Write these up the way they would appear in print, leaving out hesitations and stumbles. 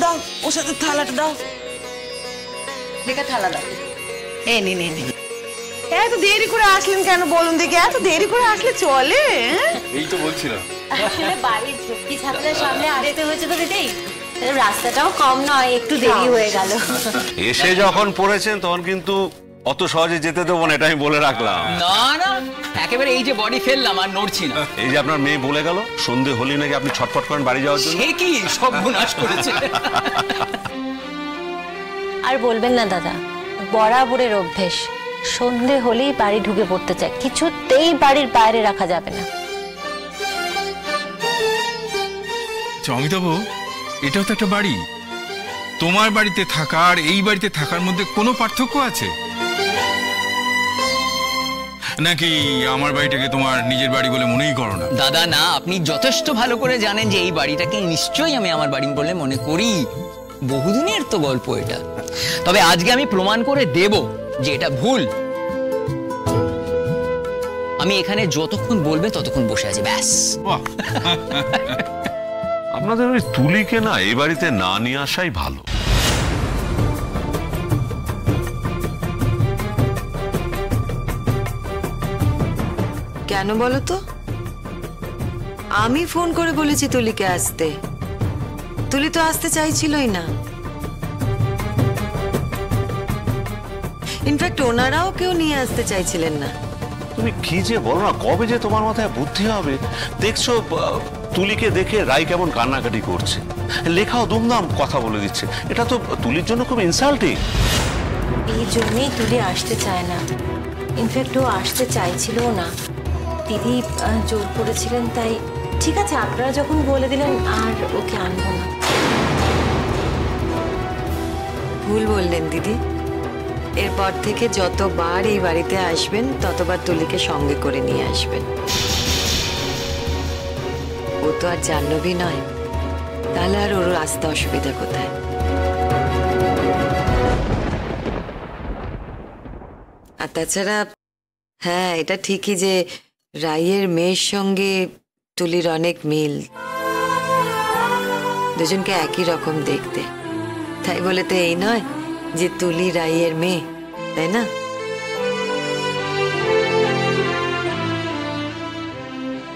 दाओ उसे तो थाला दाओ देखा थाला दाओ ए नहीं नहीं नहीं ए तो देरी করে আসলেন কেন বলুন দেখি এত দেরি করে আসলে চলে এই তো বলছি না আসলে বাড়ি ঝুপকি ছাত্রের সামনে আসতে হয়েছে তো দিদি রাস্তাটাও কম নয় একটু দেরি হয়ে গেল এসে যখন পড়েছেন তখন কিন্তু অত সহজে যেতে দেব না এটা আমি বলে রাখলাম না না একেবারে এই যে বডি ফেললাম আর নড়ছি না এই যে আপনার মেয়ে বলে গেল সন্ধে হলি নাকি আপনি ছটফট করেন বাড়ি যাওয়ার জন্য সে কি সব ভুনাশ করেছে আর বলবেন না দাদা বরাবরের অভ্যাস সন্ধে হলেই বাড়ি ঢুকে পড়তে চায় কিছুতেই বাড়ির বাইরে রাখা যাবে না জমি দেবো এটাও তো একটা বাড়ি তোমার বাড়িতে থাকা আর এই বাড়িতে থাকার মধ্যে কোনো পার্থক্য আছে নাকি আমার বাড়িটাকে তোমার নিজের বাড়ি বলে মনেই করো না দাদা না আপনি যথেষ্ট ভালো করে জানেন যে এই বাড়িটাকে নিশ্চয়ই আমি আমার বাড়ি বলে মনে করি বহুদিনের তো গল্প এটা তবে আজকে আমি প্রমাণ করে দেব যে এটা ভুল আমি এখানে যতক্ষণ বলবে ততক্ষণ বসে আছি ব্যাস আপনাদের ওই তুলিকে না এই বাড়িতে না নিয়ে আসাই ভালো কেন বলো তো আমি ফোন করে বলেছি তুলিকে আসতে তুলি তো আসতে চাইছিলই না ইনফ্যাক্ট ওনারাও কেউ নিয়ে আসতে চাইছিলেন না তুমি কি যে বলো না কবে যে তোমার মাথায় বুদ্ধি হবে দেখছো তুলিকে দেখে রাই কেমন কান্নাকাটি করছে লেখাও দুমদাম কথা বলে দিচ্ছে এটা তো তুলির জন্য খুব ইনসাল্টিং এই জন্যই তুলি আসতে চায় না ইনফ্যাক্ট ও আসতে চাইছিল না দিদি জোর করেছিলেন তাই ঠিক আছে আপনারা যখন বলে দিলেন আর ওকে আনবো না ভুল বললেন দিদি এরপর থেকে যতবার এই বাড়িতে আসবেন ততবার তুলিকে সঙ্গে করে নিয়ে আসবেন ও তো আর জাহ্নবী নয় তাহলে আর ওর আসতে অসুবিধা কোথায় আর তাছাড়া হ্যাঁ এটা ঠিকই যে রায়ের মেয়ের সঙ্গে তুলির অনেক মিল দুজনকে একই রকম দেখতে তাই বলে তো এই নয় যে তুলি রায়ের মেয়ে তাই না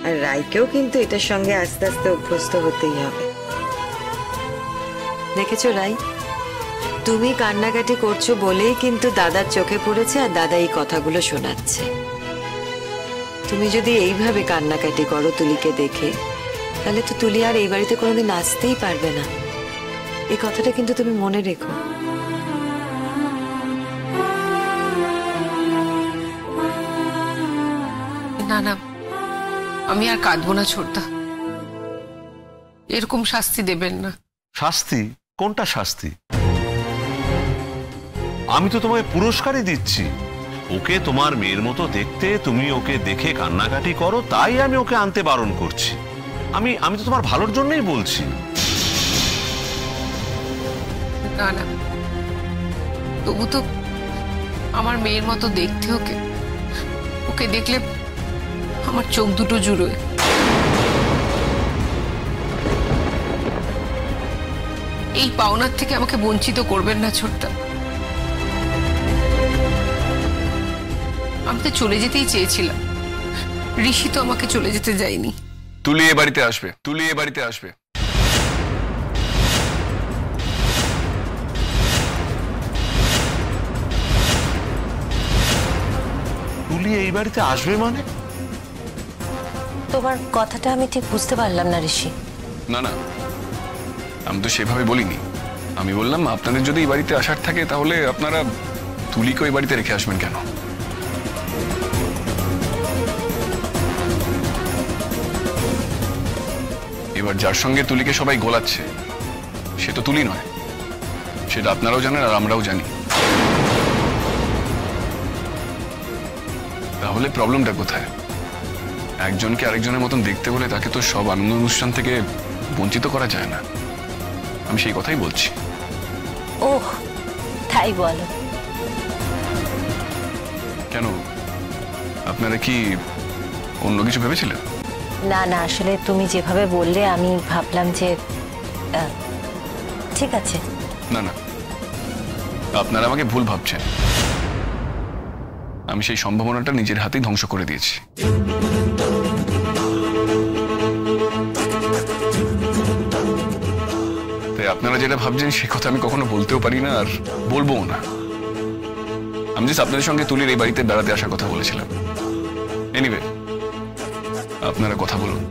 আর রায়কেও কিন্তু এটার সঙ্গে আস্তে আস্তে অভ্যস্ত হতেই হবে দেখেছো রাই তুমি কান্নাকাটি করছো বলেই কিন্তু দাদার চোখে পড়েছে আর দাদা এই কথাগুলো শোনাচ্ছে তুমি যদি এইভাবে কান্নাকাটি করো তুলিকে দেখে তাহলে তো তুলি আর এই বাড়িতে কোনোদিন আসতেই পারবে না এই কথাটা কিন্তু তুমি মনে রেখো না না আমি আর কাঁদবো না ছোটদা এরকম শাস্তি দেবেন না শাস্তি কোনটা শাস্তি আমি তো তোমায় পুরস্কারই দিচ্ছি ওকে তোমার মেয়ের মতো দেখতে তুমি ওকে দেখে কান্নাকাটি করো তাই আমি ওকে আনতে বারণ করছি আমি আমি তো তোমার ভালোর জন্যই বলছি না না তবু তো আমার মেয়ের মতো দেখতে ওকে ওকে দেখলে আমার চোখ দুটো জুড়োয় এই পাওনার থেকে আমাকে বঞ্চিত করবেন না ছোটদা আমি তো চলে যেতেই চেয়েছিলাম ঋষি তো আমাকে চলে যেতে যায়নি তুলি এ বাড়িতে আসবে তুলি এ বাড়িতে আসবে তুলি এই বাড়িতে আসবে মানে তোমার কথাটা আমি ঠিক বুঝতে পারলাম না ঋষি না না আমি তো সেভাবে বলিনি আমি বললাম আপনাদের যদি এই বাড়িতে আসার থাকে তাহলে আপনারা তুলিকে ওই বাড়িতে রেখে আসবেন কেন এবার যার সঙ্গে তুলিকে সবাই গোলাচ্ছে সে তো তুলি নয় সেটা আপনারাও জানেন আর আমরাও জানি তাহলে প্রবলেমটা কোথায় একজনকে আরেকজনের মতন দেখতে হলে তাকে তো সব আনন্দ অনুষ্ঠান থেকে বঞ্চিত করা যায় না আমি সেই কথাই বলছি ওহ তাই বলো কেন আপনারা কি অন্য কিছু ভেবেছিলেন না না আসলে তুমি যেভাবে বললে আমি ভাবলাম যে ठीक है ना ना आपनारा आमाके भूल भाबछेन आमी सेई सम्भावनाटा निजेर हातेई ध्वंस करे दिएछि ताई आपनारा जेटा भाबछेन सेई कथा आमी कखनो बोलतेओ पारि ना आर बोलबोओ ना आमी जास्ट आपनादेर संगे तुलिर एई बाड़िते बेड़ाते आसार कथा बोलेछिलाम एनिवे आपनारा कथा बोलुन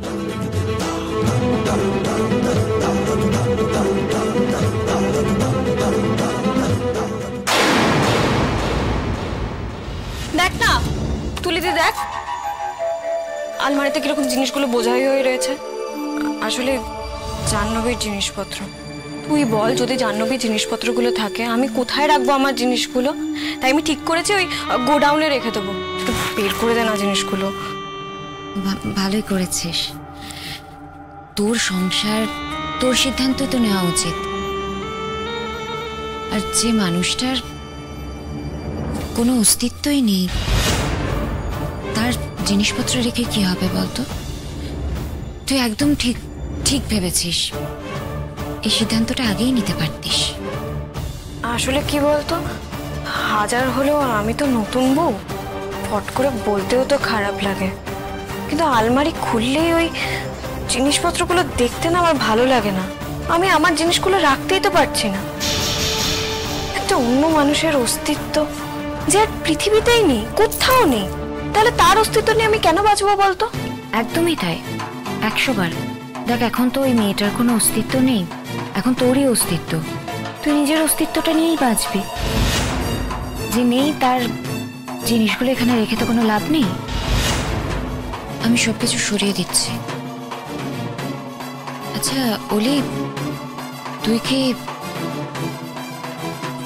आलमारीते किरकम जिनिसगुलो बोझाई हये रयेछे आसले जाह्नवीर जिनिसपत्र तुई बोल जोदि जाह्नवीर जिनिसपत्रगुलो थाके आमी कोथाय राखबो आमार जिनिसगुलो ताई आमी ठीक करेछि ओई गोडाउने रेखे देबो तो बेर करे दे ना जिनिसगुलो भालोई करेछिस तोर संसार तोर सिद्धान्त तो नेওয়া उचित আর যে মানুষটার কোনো অস্তিত্বই নেই जिनिसपत्र रेखे कि हबे बोलतो तुई एकदम ठीक ठीक भेबेछिस एई सिद्धान्तटा आगेई निते पारतिस आसले कि बोलतो हजार होलेओ आमी तो नतुन बउ फट करे बोलतेओ तो खाराप लागे किन्तु आलमारी खुललेई ओई जिनिसपत्रगुलो देखते ना आमार भालो लागे ना आमी आमार जिनिसगुलो राखतेई तो पारछि ना एकटा अन्य मानुषेर अस्तित्व जे आर पृथिबीतेई नेई कोथाओ नेई তাহলে তার অস্তিত্ব নিয়ে আমি কেন বাঁচবো বলতো একদমই তাই 100 বার দেখ এখন তো ওই মেয়েটার কোনো অস্তিত্ব নেই এখন তোরই অস্তিত্ব তুই নিজের অস্তিত্বটা নিয়েই বাঁচবি যে নেই তার জিনিসগুলো এখানে রেখে তো কোনো লাভ নেই আমি সব কিছু সরিয়ে দিচ্ছি আচ্ছা ওলি তুই কি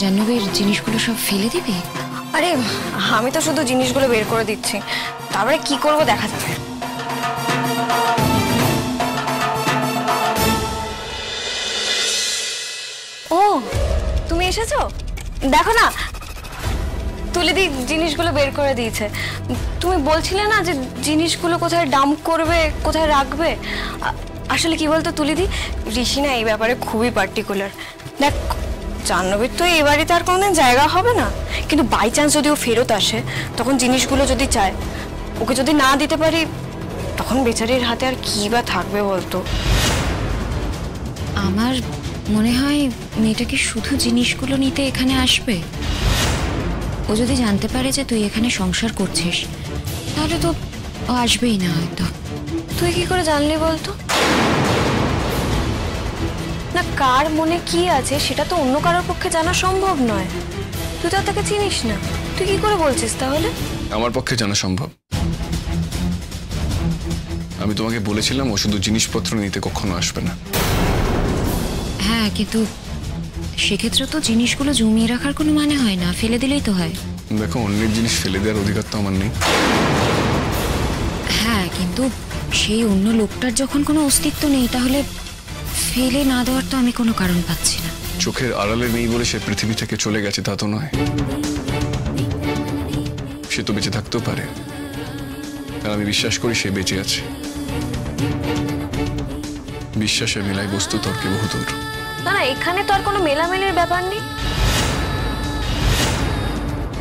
জাহ্নবীর জিনিসগুলো সব ফেলে দিবি अरे हमें तो शुद्ध जिनिसगुलो बेर करे दिच्छी तारপরে কি করব দেখা যাবে ओ তুমি এসেছো দেখো না তুলিদি জিনিসগুলো বের করে দিয়েছে তুমি বলছিলে না যে জিনিসগুলো কোথায় ডাম্প করবে কোথায় রাখবে আসলে কি বলতো তুলিদি ঋষি না এই ব্যাপারে খুবই পার্টিকুলার দেখ জাহ্নবীর তো এই বাড়িতে আর কোনদিন জায়গা হবে না কিন্তু বাই চান্স যদি ও ফেরত আসে তখন জিনিসগুলো যদি চায় ওকে যদি না দিতে পারি তখন বেচারির হাতে আর কি বা থাকবে বলতো আমার মনে হয় মেয়েটা কি শুধু জিনিসগুলো নিতে এখানে আসবে ও যদি জানতে পারে যে তুই এখানে সংসার করছিস তাহলে তো ও আসবেই না হয়তো তুই কি করে জানলি বলতো না কার মনে কি আছে সেটা তো অন্য কারোর পক্ষে জানা সম্ভব নয় तु तो ताके चिनिस ना तु कि करे बोलछिस ताहले आमार पक्षे जाना सम्भव आमी तोमाके बोलेछिलाम ओ शुधु जिनिसपत्र निते कखनो आसबे ना हाँ किन्तु सेई क्षेत्रे तो जिनिसगुलो जमिये राखार कोनो माने हय ना फेले दिलेई तो हय देखो अन्येर जिनिस फेले देওয়ার অধিকার তো আমার নেই हाँ किन्तु सेई अन्य लोकटार जखन कोनो अस्तित्व नेই ताहले फेले ना দেওয়ার তো আমি কোনো কারণ পাচ্ছি না চোখের আড়ালে নেই বলে সে পৃথিবী থেকে চলে গেছে তা তো নয় সে তো বেঁচে থাকতেও পারে আর আমি বিশ্বাস করি সে বেঁচে আছে বিশ্বাসে মেলায় বস্তু তর্কে বহুদূর না না এখানে তো আর কোনো মেলামেলির ব্যাপার নেই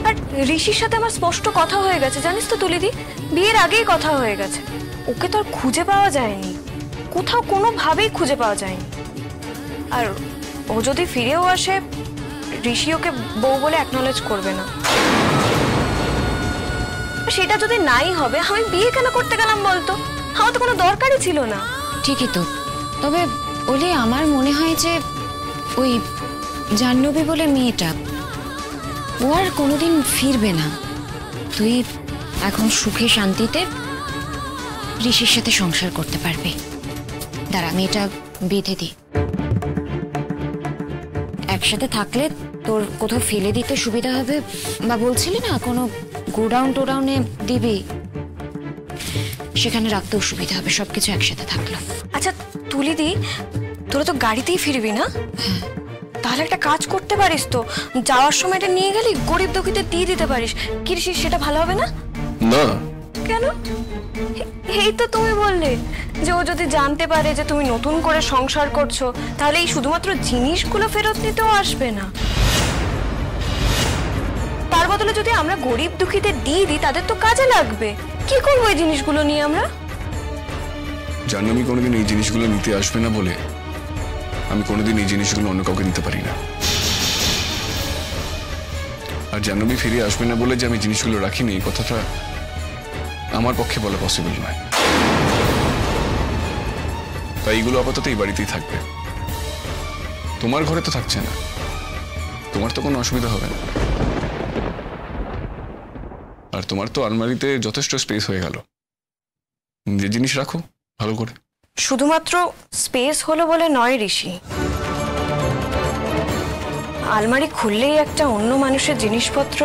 আর ঋষির সাথে আমার স্পষ্ট কথা হয়ে গেছে জানিস তো তুলিদি বিয়ের আগেই কথা হয়ে গেছে ওকে তো আর খুঁজে পাওয়া যায়নি কোথাও কোনোভাবেই খুঁজে পাওয়া যায়নি আর ও যদি ফিরেও আসে ঋষি ওকে বউ বলে অ্যাকনলেজ করবে না সেটা যদি নাই হবে আমি বিয়ে কেন করতে গেলাম বলতো আমার তো কোনো দরকারই ছিল না ঠিকই তো তবে ওলে আমার মনে হয় যে ওই জাহ্নবী বলে মেয়েটা ও আর কোনোদিন ফিরবে না তুই এখন সুখে শান্তিতে ঋষির সাথে সংসার করতে পারবি দাঁড়া আমি এটা বেঁধে দিই একসাথে থাকলে তোর কোথাও ফেলে দিতে সুবিধা হবে বা বলছিলি না কোনো গোডাউন টোডাউনে দিবি সেখানে রাখতেও সুবিধা হবে সবকিছু একসাথে থাকলো আচ্ছা তুলিদি তোরা তো গাড়িতেই ফিরবি না তাহলে একটা কাজ করতে পারিস তো যাওয়ার সময় এটা নিয়ে গেলি গরিব দুঃখীদের দিয়ে দিতে পারিস কৃষি সেটা ভালো হবে না না কেন? এই তো তুমি বললে যে ও যদি জানতে পারে যে তুমি নতুন করে সংসার করছো তাহলে এই শুধুমাত্র জিনিসগুলো ফেরত নিতেও আসবে না, তার বদলে যদি আমরা গরিব দুঃখীদের দিয়ে দিই তাদের তো কাজে লাগবে। কি করবো এই জিনিসগুলো নিয়ে আমরা? জাহ্নবী কোনোদিন এই জিনিসগুলো নিতে আসবে না বলে আমি কোনোদিন এই জিনিসগুলো অন্য কাউকে দিতে পারি না, আর জাহ্নবী ফিরে আসবে না বলে যে আমি জিনিসগুলো রাখিনি এই কথাটা আমার পক্ষে বলা পসিবল নয়। তাই এগুলো আপাতত এই বাড়িতেই থাকবে, তোমার ঘরে তো থাকছে না, তোমার তো কোনো অসুবিধা হবে না, আর তোমার তো আলমারিতে যথেষ্ট স্পেস হয়ে গেল, যে জিনিস রাখো ভালো করে। শুধুমাত্র স্পেস হলো বলে নয় ঋষি, আলমারি খুললেই একটা অন্য মানুষের জিনিসপত্র,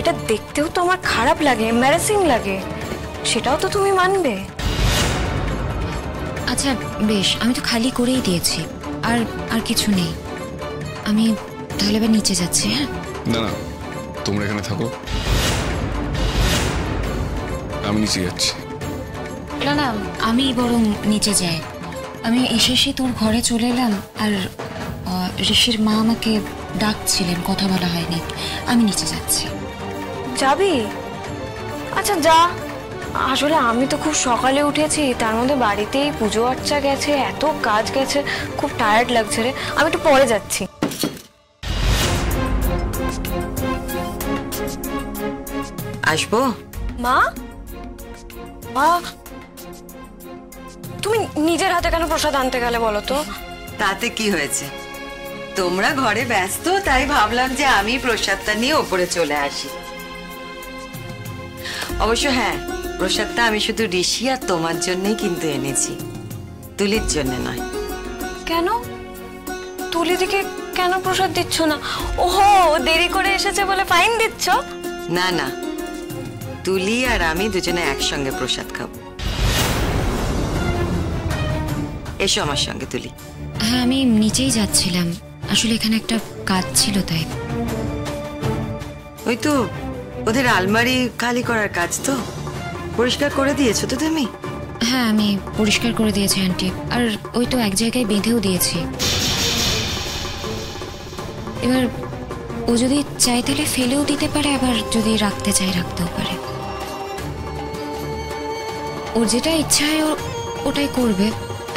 এটা দেখতেও তো আমার খারাপ লাগে, এম্বারাসিং লাগে, সেটাও তো তুমি মানবে। আচ্ছা বেশ, আমি তো খালি করেই দিয়েছি, আর আর কিছু নেই, আমি তাহলে আবার নিচে যাচ্ছি। হ্যাঁ না না, তোমরা এখানে থাকো, আমি নিচে যাচ্ছি। না না, আমি বরং নিচে যাই, আমি এসে তোর ঘরে চলে এলাম, আর ঋষির মা আমাকে ডাকছিলেন, কথা বলা হয়নি, আমি নিচে যাচ্ছি। যাবি? আচ্ছা যা, আসলে আমি তো খুব সকালে উঠেছি, তার মধ্যে বাড়িতেই পুজো আর্চা গেছে, এত কাজ গেছে, খুব টায়ার্ড লাগছে রে, আমি একটু পরে যাচ্ছি। আসবো মা? মা তুমি নিজের হাতে কেন প্রসাদ আনতে গেলে বলো তো? তাতে কি হয়েছে, তোমরা ঘরে ব্যস্ত তাই ভাবলাম যে আমি প্রসাদটা নিয়ে ওপরে চলে আসি। অবশ্য হ্যাঁ, প্রসাদটা আমি শুধু ঋষি আর তোমার জন্যই কিন্তু এনেছি, তুলির জন্য নয়। কেন? তুলিদিকে কেন প্রসাদ দিচ্ছ না? ওহো, দেরি করে এসেছে বলে ফাইন দিচ্ছ? না না, তুলি আর আমি দুজনে একসঙ্গে প্রসাদ খাবো। এসো আমার সঙ্গে তুলি। হ্যাঁ আমি নিচেই যাচ্ছিলাম, আসলে এখানে একটা কাজ ছিল তাই। ওই তো ওদের আলমারি খালি করার কাজ, তো পরিষ্কার করে দিয়েছো তো তুমি? হ্যাঁ আমি পরিষ্কার করে দিয়েছি আন্টি, আর ওই তো এক জায়গায় বেঁধেও দিয়েছি। এবার ও যদি চাই তাহলে ফেলেও দিতে পারে, আবার যদি রাখতে চাই রাখতেও পারে, ওর যেটা ইচ্ছা হয় ওটাই করবে।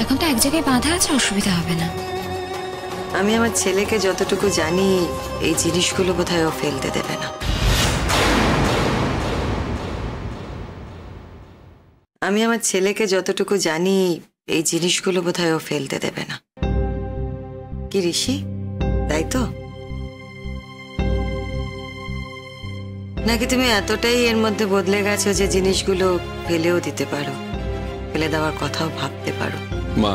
এখন তো এক জায়গায় বাঁধা আছে, অসুবিধা হবে না। আমি আমার ছেলেকে যতটুকু জানি এই জিনিসগুলো বোধহয় ও ফেলতে দেবে না। কি ঋষি, তাই তো? নাকি তুমি এতটাই এর মধ্যে বদলে গেছো যে জিনিসগুলো ফেলেও দিতে পারো, ফেলে দেওয়ার কথাও ভাবতে পারো? মা,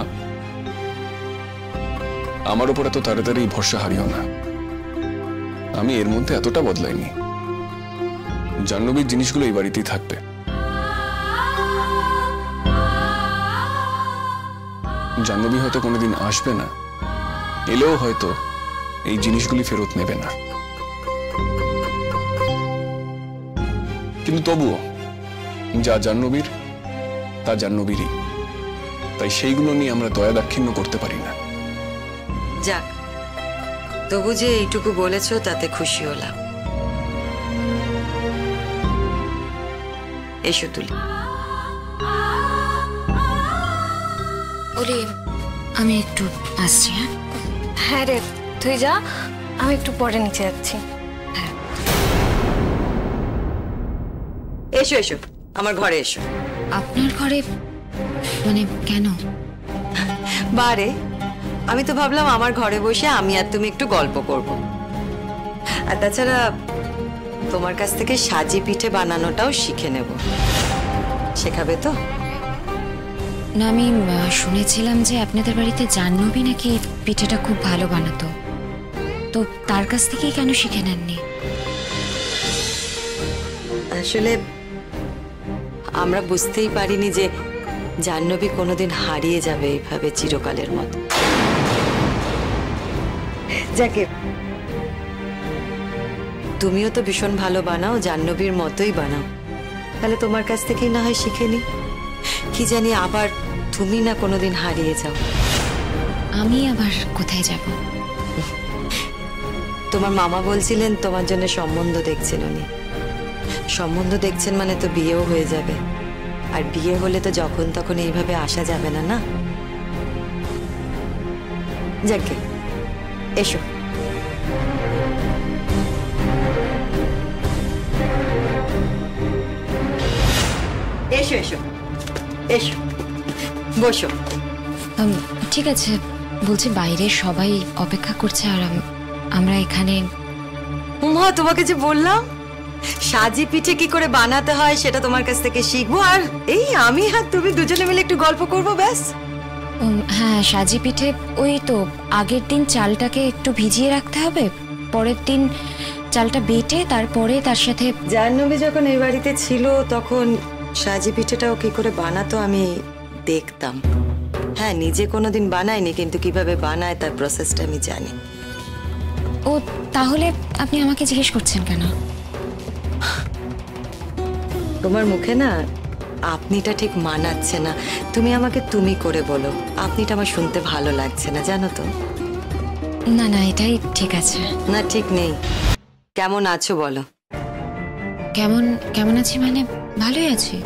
আমার উপর এত তাড়াতাড়ি ভরসা হারিও না, আমি এর মধ্যে এতটা বদলাইনি। জাহ্নবীর জিনিসগুলো এই বাড়িতেই থাকবে, জাহ্নবী হয়তো কোনোদিন আসবে না, এলেও হয়তো এই জিনিসগুলি ফেরত নেবে না, কিন্তু তবুও যা জাহ্নবীর তা জাহ্নবীরই, তাই সেইগুলো নিয়ে আমরা দয়া দাক্ষিণ্য করতে পারি না। যাক, তবু যে এইটুকু বলেছো তাতে খুশি হলাম। এসো তুলি। ওরে আমি একটু আসছি। হ্যাঁ হ্যাঁ রে তুই যা, আমি একটু পরে নিচে যাচ্ছি। এসো এসো আমার ঘরে এসো। আপনার ঘরে? মানে কেন? বারে আমি তো ভাবলাম আমার ঘরে বসে আমি আর তুমি একটু গল্প করব, আর তাছাড়া তোমার কাছ থেকে সাজি পিঠে বানানোটাও শিখে নেব। শেখাবে তো? না আমি শুনেছিলাম যে আপনাদের বাড়িতে জাহ্নবী নাকি পিঠেটা খুব ভালো বানাতো, তো তার কাছ থেকেই কেন শিখে নেননি? আসলে আমরা বুঝতেই পারিনি যে জাহ্নবী কোনোদিন হারিয়ে যাবে এইভাবে চিরকালের মতো। যাকে তুমিও তো ভীষণ ভালো বানাও, জাহ্নবীর মতোই বানাও, তাহলে তোমার কাছ থেকেই না হয় শিখে নি। কি জানি আবার তুমি না কোনোদিন হারিয়ে যাও। আমি আবার কোথায় যাব? তোমার মামা বলছিলেন তোমার জন্য সম্বন্ধ দেখছেন উনি। সম্বন্ধ দেখছেন মানে তো বিয়েও হয়ে যাবে, আর বিয়ে হলে তো যখন তখন এইভাবে আসা যাবে না। না যাকে এসো। এসো এসো এসো বসো। ঠিক আছে, বলছি বাইরে সবাই অপেক্ষা করছে আর আমরা এখানে। উমা, তোমাকে যে বললাম সাজি পিঠে কি করে বানাতে হয় সেটা তোমার কাছ থেকে শিখবো, আর এই আমি আর তুমি দুজনে মিলে একটু গল্প করবো ব্যাস। হ্যাঁ, সাজি পিঠে ওই তো আগের দিন চালটাকে একটু ভিজিয়ে রাখতে হবে, পরের দিন চালটা বেটে তারপরে তার সাথে। জাহ্নবী যখন এই বাড়িতে ছিল তখন সাজি পিঠেটাও কি করে বানাতো আমি দেখতাম। হ্যাঁ, নিজে কোনোদিন বানাইনি কিন্তু কিভাবে বানায় তার প্রসেসটা আমি জানি। ও তাহলে আপনি আমাকে জিজ্ঞেস করছেন কেন? তোমার মুখে না আপনিটা ঠিক মানাচ্ছে না, তুমি আমাকে তুমি করে বলো। আপনিটা আমার শুনতে ভালো লাগছে না জানো তো। না না এটাই ঠিক আছে। না ঠিক নেই। কেমন আছো বলো। কেমন কেমন আছি মানে ভালোই আছি।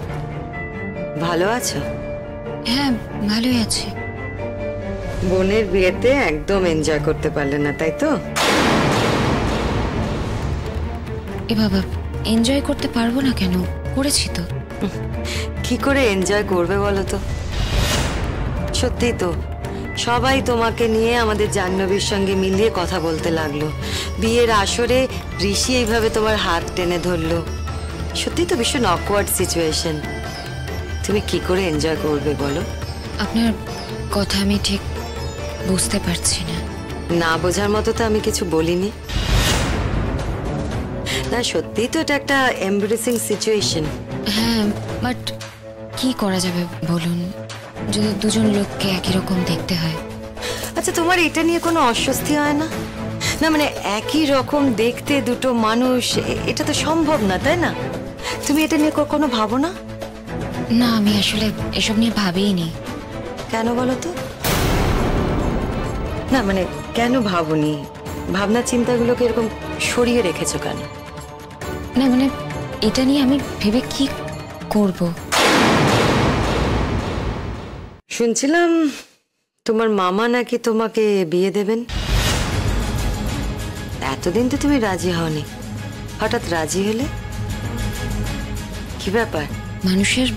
ভালো আছো? হ্যাঁ ভালোই আছি। বোনের বিয়েতে একদম এনজয় করতে পারলে না তাই তো? এ বাবা, এনজয় করতে পারবো না কেন? করেছি তো। কি করে এনজয় করবে বলো তো। সত্যি তো সবাই তোমাকে নিয়ে আমাদের জাহ্নবীর সঙ্গে মিলিয়ে কথা বলতে লাগলো। বিয়ের আসরে ঋষি এইভাবে তোমার হাত টেনে ধরলো। সত্যি তো ভীষণ অকওয়ার্ড সিচুয়েশন, তুমি কি করে এনজয় করবে বলো। আপনার কথা আমি ঠিক বুঝতে পারছি না। না বোঝার মতো তো আমি কিছু বলিনি। না সত্যি তো এটা একটা এমব্রেসিং সিচুয়েশন। হ্যাঁ বাট কি করা যাবে বলুন, যদি দুজন লোককে একই রকম দেখতে হয়। আচ্ছা তোমার এটা নিয়ে কোনো অস্বস্তি হয় না? না মানে একই রকম দেখতে দুটো মানুষ, এটা তো সম্ভব না তাই না? তুমি এটা নিয়ে কোনো ভাবো না? না আমি আসলে এসব নিয়ে ভাবিনি। কেন বলো তো? না মানে কেন ভাবনি? ভাবনা চিন্তাগুলোকে এরকম সরিয়ে রেখেছো কেন? না মানে এটা নিয়ে আমি ভেবে কি করব। শুনছিলাম তোমার মামা নাকি তোমাকে বিয়ে দেবেন। এতদিন তো তুমি রাজি হওনি, হঠাৎ রাজি হলে? কি ব্যাপার? মানুষের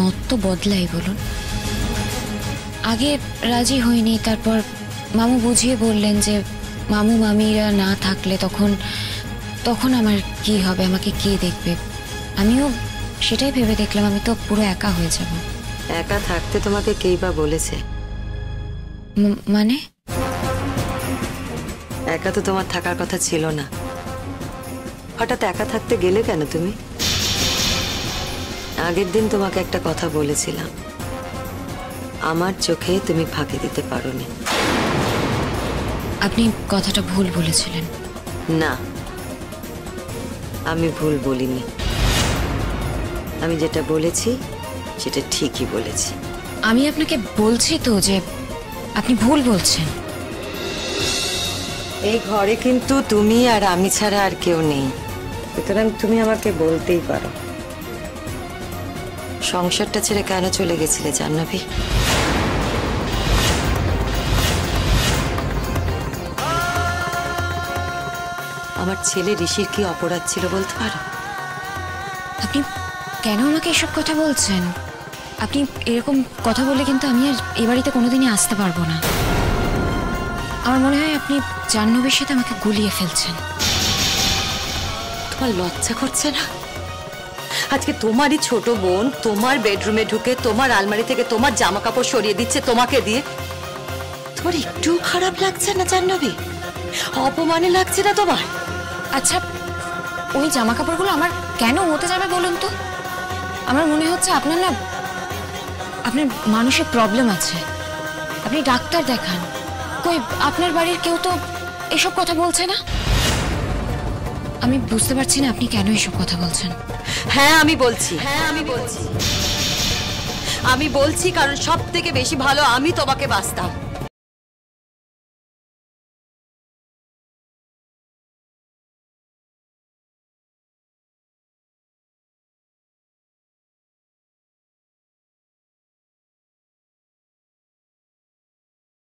মত তো বদলাই বলুন। আগে রাজি হইনি, তারপর মামু বুঝিয়ে বললেন যে মামু মামিরা না থাকলে তখন তখন আমার কি হবে, আমাকে কে দেখবে। আমিও সেটাই ভেবে দেখলাম আমি তো পুরো একা হয়ে যাব। একা থাকতে তোমাকে কেই বা বলেছে? মানে একা তো তোমার থাকার কথা ছিল না, হঠাৎ একা থাকতে গেলে কেন তুমি? আগের দিন তোমাকে একটা কথা বলেছিলাম, আমার চোখে তুমি ফাঁকি দিতে পারোনি। আপনি কথাটা ভুল বলেছিলেন। না আমি ভুল বলিনি, আমি যেটা বলেছি সেটা ঠিকই বলেছি। আমি আপনাকে বলছি তো যে আপনি ভুল বলছেন। এই ঘরে কিন্তু তুমি আর আমি ছাড়া আর কেউ নেই, সুতরাং তুমি আমাকে বলতেই পারো। সংসারটা ছেড়ে কেন চলে গেছিলে জাহ্নবী? আমার ছেলে ঋষির কি অপরাধ ছিল বলতে পারো? আপনি কেন আমাকে এসব কথা বলছেন? আপনি এরকম কথা বললে কিন্তু আমি আর এই বাড়িতে কোনোদিনই আসতে পারবো না। আমার মনে হয় আপনি জাহ্নবীর সাথে আমাকে গুলিয়ে ফেলছেন। তোমার লজ্জা করছে না? আজকে তোমারই ছোট বোন তোমার বেডরুমে ঢুকে তোমার আলমারি থেকে তোমার জামা কাপড় সরিয়ে দিচ্ছে তোমাকে দিয়ে। তোমার একটু খারাপ লাগছে না জাহ্নবী? অপমানে লাগছে না তোমার? আচ্ছা ওই জামা কাপড়গুলো আমার কেন হতে যাবে বলুন তো। আমার মনে হচ্ছে আপনার না আপনার মানসিক প্রবলেম আছে। আপনি ডাক্তার দেখান। কই আপনার বাড়ির কেউ তো এসব কথা বলছে না। আমি বুঝতে পারছি না আপনি কেন এসব কথা বলছেন। हाँ आमी बोलছি कारण सबথেকে বেশি ভালো আমি তোমাকে বাসতাম।